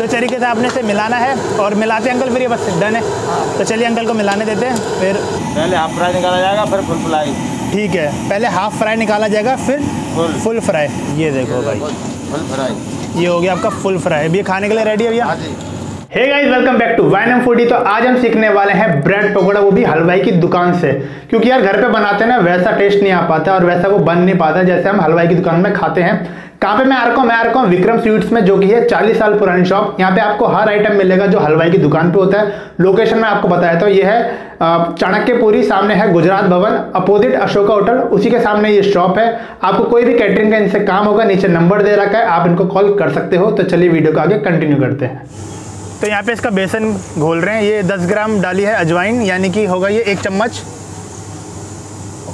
तो इस तरीके से आपने इसे मिलाना है और मिलाते अंकल फिर ये बस डन है। तो चलिए अंकल को मिलाने देते हैं। फिर पहले हाफ फ्राई निकाला जाएगा फिर फुल फ्राई। ठीक है, पहले हाफ फ्राई निकाला जाएगा फिर फुल फ्राई। ये देखो भाई फुल फ्राई, ये हो गया आपका फुल फ्राई। अब ये खाने के लिए रेडी है भैया। Hey guys, welcome back to वाइनम फूडी। तो आज हम सीखने वाले हैं ब्रेड पकौड़ा, वो भी हलवाई की दुकान से, क्योंकि यार घर पे बनाते हैं ना वैसा टेस्ट नहीं आ पाता और वैसा वो बन नहीं पाता जैसे हम हलवाई की दुकान में खाते हैं। कहाँ पे मैं आ रखा हूँ? मैं आ रखा हूँ विक्रम स्वीट्स में, जो कि है 40 साल पुरानी शॉप। यहाँ पे आपको हर आइटम मिलेगा जो हलवाई की दुकान पे होता है। लोकेशन मैं आपको बताया तो ये है चाणक्य पुरी, सामने है गुजरात भवन, अपोजिट अशोका होटल, उसी के सामने ये शॉप है। आपको कोई भी कैटरिंग का इनसे काम होगा, नीचे नंबर दे रखा है, आप इनको कॉल कर सकते हो। तो चलिए वीडियो को आगे कंटिन्यू करते हैं। तो यहाँ पे इसका बेसन घोल रहे हैं। ये 10 ग्राम डाली है अजवाइन, यानी कि होगा ये 1 चम्मच,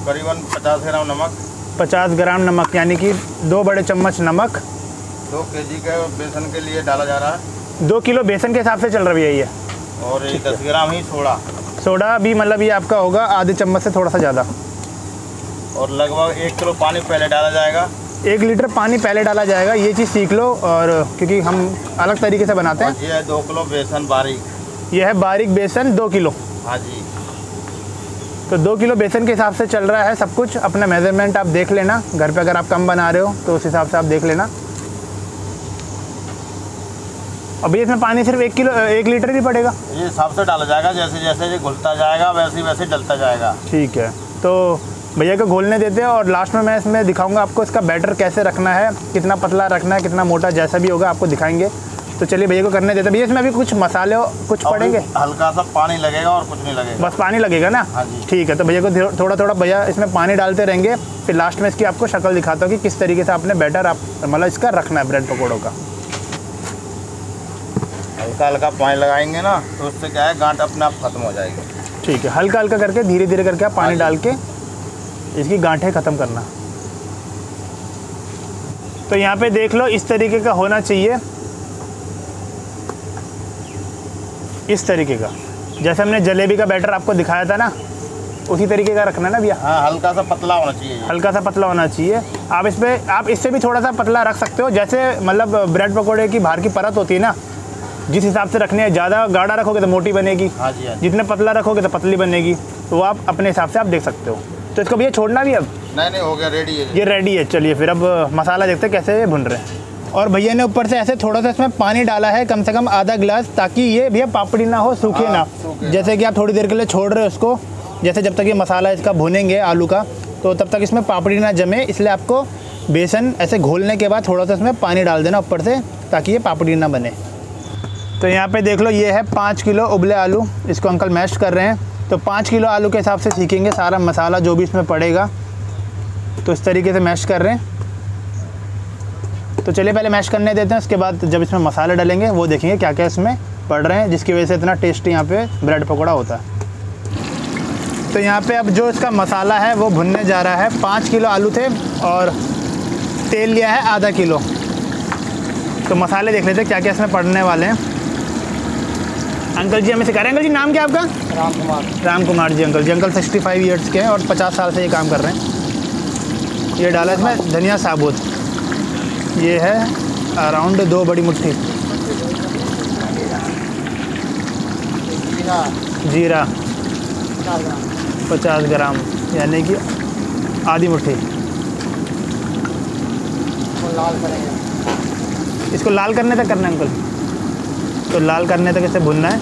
करीबन 50 ग्राम नमक, 50 ग्राम नमक यानी कि 2 बड़े चम्मच नमक। 2 केजी के बेसन के लिए डाला जा रहा है। 2 किलो बेसन के हिसाब से चल रहा है ये। और 10 ग्राम ही सोडा भी, मतलब ये आपका होगा आधे चम्मच से थोड़ा सा ज़्यादा। और लगभग 1 किलो पानी पहले डाला जाएगा, 1 लीटर पानी पहले डाला जाएगा। ये चीज़ सीख लो, और क्योंकि हम अलग तरीके से बनाते हैं। ये है 2 किलो बेसन बारीक, ये है बारीक बेसन 2 किलो। हाँ जी, तो 2 किलो बेसन के हिसाब से चल रहा है सब कुछ। अपना मेजरमेंट आप देख लेना घर पे, अगर आप कम बना रहे हो तो उस हिसाब से आप देख लेना। अभी इसमें पानी सिर्फ 1 लीटर ही पड़ेगा। ये हिसाब से डाला जाएगा, जैसे जैसे ये घुलता जाएगा वैसे वैसे डलता जाएगा। ठीक है, तो भैया को घोलने देते हैं और लास्ट में मैं इसमें दिखाऊंगा आपको इसका बैटर कैसे रखना है, कितना पतला रखना है, कितना मोटा, जैसा भी होगा आपको दिखाएंगे। तो चलिए भैया को करने देते हैं। भैया इसमें अभी कुछ मसाले कुछ पड़ेंगे? हल्का सा पानी लगेगा और कुछ नहीं लगेगा, बस पानी लगेगा ना। हाँ जी, ठीक है। तो भैया को थोड़ा थोड़ा भैया इसमें पानी डालते रहेंगे, फिर लास्ट में इसकी आपको शक्ल दिखाता हूँ कि किस तरीके से आपने बैटर आप मतलब इसका रखना है ब्रेड पकौड़ों का। हल्का हल्का पानी लगाएंगे ना, तो उससे क्या है गांठ अपने आप खत्म हो जाएगी। ठीक है, हल्का हल्का करके धीरे धीरे करके आप पानी डाल के इसकी गांठें ख़त्म करना। तो यहाँ पे देख लो इस तरीके का होना चाहिए, इस तरीके का, जैसे हमने जलेबी का बैटर आपको दिखाया था ना, उसी तरीके का रखना ना भैया। हाँ, हल्का सा पतला होना चाहिए, हल्का सा पतला होना चाहिए। आप इस पर आप इससे भी थोड़ा सा पतला रख सकते हो, जैसे मतलब ब्रेड पकौड़े की बाहर की परत होती है ना, जिस हिसाब से रखनी है। ज़्यादा गाढ़ा रखोगे तो मोटी बनेगी। हाँ जी, जितना पतला रखोगे तो पतली बनेगी। तो आप अपने हिसाब से आप देख सकते हो। तो इसको भैया छोड़ना भी अब? नहीं नहीं, हो गया, रेडी है, ये रेडी है। चलिए फिर अब मसाला देखते हैं कैसे भुन रहे हैं। और भैया ने ऊपर से ऐसे थोड़ा सा इसमें पानी डाला है, कम से कम आधा गिलास, ताकि ये भैया पापड़ी ना हो, सूखे ना। जैसे कि आप थोड़ी देर के लिए छोड़ रहे हो उसको, जैसे जब तक ये मसाला इसका भुनेंगे आलू का, तो तब तक इसमें पापड़ी ना जमे, इसलिए आपको बेसन ऐसे घोलने के बाद थोड़ा सा इसमें पानी डाल देना ऊपर से, ताकि ये पापड़ी ना बने। तो यहाँ पर देख लो ये है 5 किलो उबले आलू, इसको अंकल मैश कर रहे हैं। तो 5 किलो आलू के हिसाब से सीखेंगे सारा मसाला जो भी इसमें पड़ेगा। तो इस तरीके से मैश कर रहे हैं। तो चलिए पहले मैश करने देते हैं, उसके बाद जब इसमें मसाले डलेंगे वो देखेंगे क्या क्या इसमें पड़ रहे हैं, जिसकी वजह से इतना टेस्टी यहाँ पे ब्रेड पकौड़ा होता है। तो यहाँ पे अब जो इसका मसाला है वो भुनने जा रहा है। 5 किलो आलू थे और तेल लिया है आधा किलो। तो मसाले देख लेते हैं क्या क्या इसमें पड़ने वाले हैं। अंकल जी हमें सिखा रहे हैं। अंकल जी नाम क्या आपका? Ram Kumar. Ram Kumar ji uncle ji. Uncle 65 years के हैं और 50 साल से ये काम कर रहे हैं। ये डाला है इसमें धनिया साबुत, ये है अराउंड 2 बड़ी मुट्ठी। जीरा 50 ग्राम यानी कि आधी मुट्ठी। लाल करेंगे, इसको लाल करने तक करना है अंकल। तो लाल करने तक इसे भुनना है।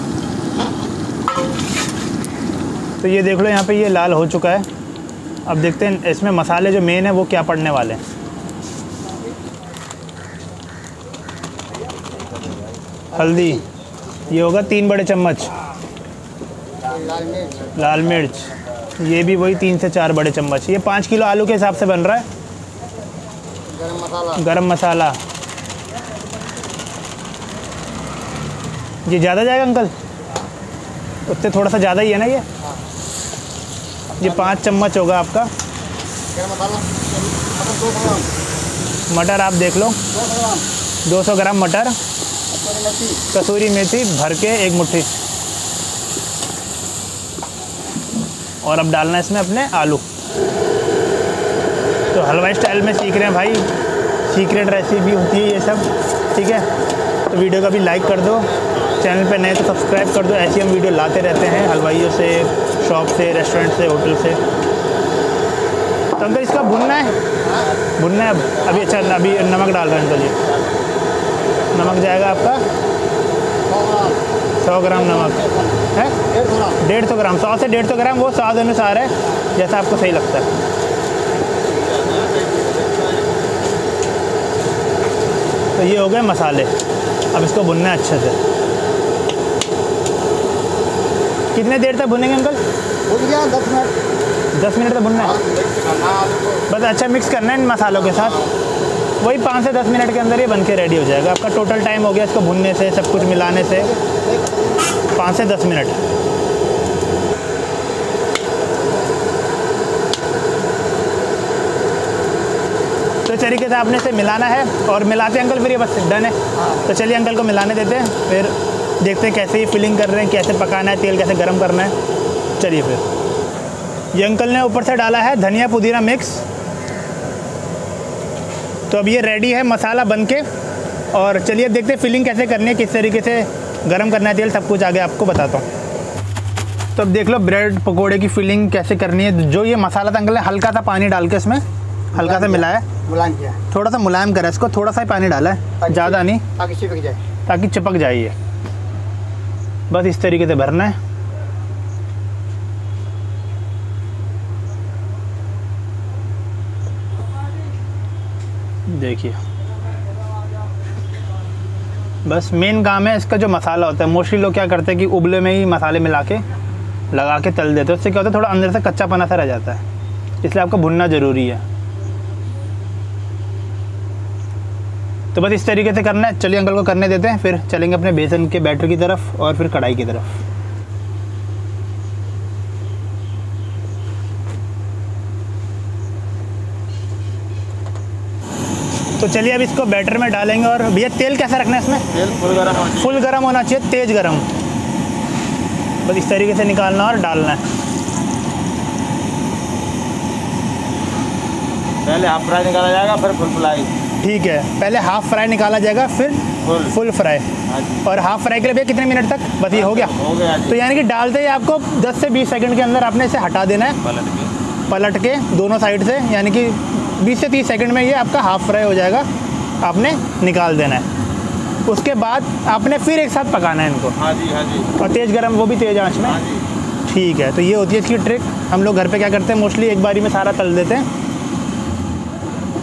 तो ये देख लो यहाँ पे ये लाल हो चुका है। अब देखते हैं इसमें मसाले जो मेन है वो क्या पड़ने वाले हैं। हल्दी ये होगा 3 बड़े चम्मच, लाल मिर्च ये भी वही 3 से 4 बड़े चम्मच। ये 5 किलो आलू के हिसाब से बन रहा है। गरम मसाला ये ज़्यादा जाएगा अंकल, उससे थोड़ा सा ज़्यादा ही है ना ये। ये 5 चम्मच होगा आपका मटर। आप देख लो 200 ग्राम मटर। कसूरी मेथी भर के 1 मुट्ठी। और अब डालना है इसमें अपने आलू। तो हलवाई स्टाइल में सीख रहे हैं भाई, सीक्रेट रेसिपी होती है ये सब। ठीक है, तो वीडियो का भी लाइक कर दो, चैनल पे नए तो सब्सक्राइब कर दो। ऐसी हम वीडियो लाते रहते हैं हलवाइयों से, शॉप से, रेस्टोरेंट से, होटल से। तो अंकल इसका भुनना है अभी। अच्छा अभी नमक डाल रहे हैं अंकल जी। नमक जाएगा आपका 100 ग्राम नमक है, 150 ग्राम, 100 से 150 ग्राम, वो स्वाद अनुसार है जैसा आपको सही लगता है। तो ये हो गए मसाले, अब इसको भुनना है अच्छे से। कितने देर तक भुनेंगे अंकल? भुन गया 10 मिनट। 10 मिनट तक भुनना है बस। अच्छा मिक्स करना है इन मसालों के साथ। वही 5 से 10 मिनट के अंदर ये बन के रेडी हो जाएगा। आपका टोटल टाइम हो गया इसको भुनने से, सब कुछ मिलाने से 5 से 10 मिनट। तो तरीके से आपने इसे मिलाना है और मिलाते हैं अंकल, फिर ये बस डन है। तो चलिए अंकल को मिलाने देते हैं, फिर देखते हैं कैसे ये फिलिंग कर रहे हैं, कैसे पकाना है, तेल कैसे गर्म करना है। चलिए फिर ये अंकल ने ऊपर से डाला है धनिया पुदीना मिक्स। तो अब ये रेडी है मसाला बन के, और चलिए देखते हैं फिलिंग कैसे करनी है, किस तरीके से गर्म करना है तेल, सब कुछ आगे आपको बताता हूँ। तो अब देख लो ब्रेड पकोड़े की फिलिंग कैसे करनी है। जो ये मसाला था अंकल ने हल्का सा पानी डाल के इसमें हल्का सा मिलाया, मुलायम किया, थोड़ा सा मुलायम करा इसको, थोड़ा सा ही पानी डाला है, ज़्यादा नहीं, ताकि चिपक जाए, बस इस तरीके से भरना है। देखिए बस मेन काम है इसका जो मसाला होता है। मोस्टली लोग क्या करते हैं कि उबले में ही मसाले मिला के लगा के तल देते हैं, उससे क्या होता है थोड़ा अंदर से कच्चा पना सा रह जाता है, इसलिए आपको भुनना ज़रूरी है। तो बस इस तरीके से करना है। चलिए अंकल को करने देते हैं, फिर चलेंगे अपने बेसन के बैटर की तरफ और फिर कढ़ाई की तरफ। तो चलिए अब इसको बैटर में डालेंगे। और भैया तेल कैसा रखना है इसमें? तेल फुल गरम होना चाहिए, तेज गरम। बस इस तरीके से निकालना और डालना है। पहले हाफ फ्राई निकाला जाएगा फिर फुल फ्राई। ठीक है, पहले हाफ फ्राई निकाला जाएगा फिर फुल फ्राई। और हाफ फ्राई के लिए भैया कितने मिनट तक? बस ये हो गया, तो यानी कि डालते ही आपको 10 से 20 सेकंड के अंदर आपने इसे हटा देना है पलट के दोनों साइड से, यानी कि 20 से 30 सेकंड में ये आपका हाफ फ्राई हो जाएगा, आपने निकाल देना है। उसके बाद आपने फिर एक साथ पकाना है इनको। हाँ जी, हाँ जी। और तेज़ गरम, वो भी तेज़ आंच में। हाँ जी। ठीक है, तो ये होती है इसकी ट्रिक। हम लोग घर पे क्या करते हैं मोस्टली एक बारी में सारा तल देते हैं।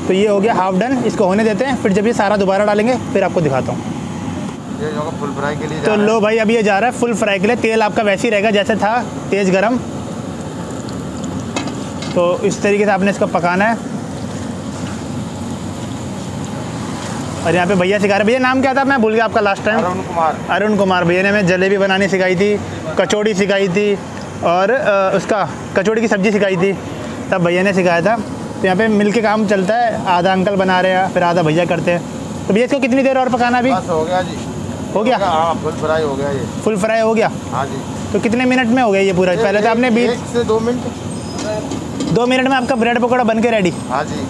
तो ये हो गया हाफ डन, इसको होने देते हैं, फिर जब ये सारा दोबारा डालेंगे फिर आपको दिखाता हूँ। फुल फ्राई के लिए। तो लो भाई अब ये जा रहा है फुल फ्राई के लिए। तेल आपका वैसे ही रहेगा जैसे था, तेज़ गरम। तो इस तरीके से आपने इसको पकाना है। और यहाँ पे भैया सिखा रहे। भैया नाम क्या था? मैं भूल गया आपका लास्ट टाइम। अरुण कुमार। अरुण कुमार भैया ने हमें जलेबी बनानी सिखाई थी, कचौड़ी सिखाई थी, और उसका कचौड़ी की सब्ज़ी सिखाई थी, तब भैया ने सिखाया था। तो यहाँ पे मिलके काम चलता है, आधा अंकल बना रहे हैं फिर आधा भैया करते हैं। तो भैया इसको कितनी देर और पकाना? अभी हो गया जी, हो गया, फुल फ्राई हो गया ये। फुल फ्राई हो गया? हाँ जी। तो कितने मिनट में हो गया ये पूरा? पहले तो आपने 2 मिनट, 2 मिनट में आपका ब्रेड पकौड़ा बन के रेडी। हाँ जी।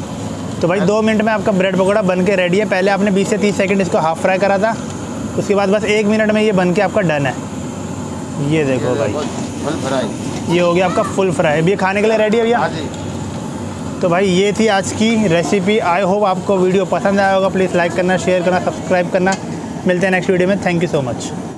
तो भाई 2 मिनट में आपका ब्रेड पकौड़ा बन के रेडी है। पहले आपने 20 से 30 सेकंड इसको हाफ फ्राई करा था, उसके बाद बस 1 मिनट में ये बन के आपका डन है। ये देखो भाई फुल फ्राई, ये हो गया आपका फुल फ्राई। अब ये खाने के लिए रेडी है भैया। हाँ जी। तो भाई ये थी आज की रेसिपी। आई होप आपको वीडियो पसंद आया होगा। प्लीज़ लाइक करना, शेयर करना, सब्सक्राइब करना। मिलते हैं नेक्स्ट वीडियो में। Thank you so much.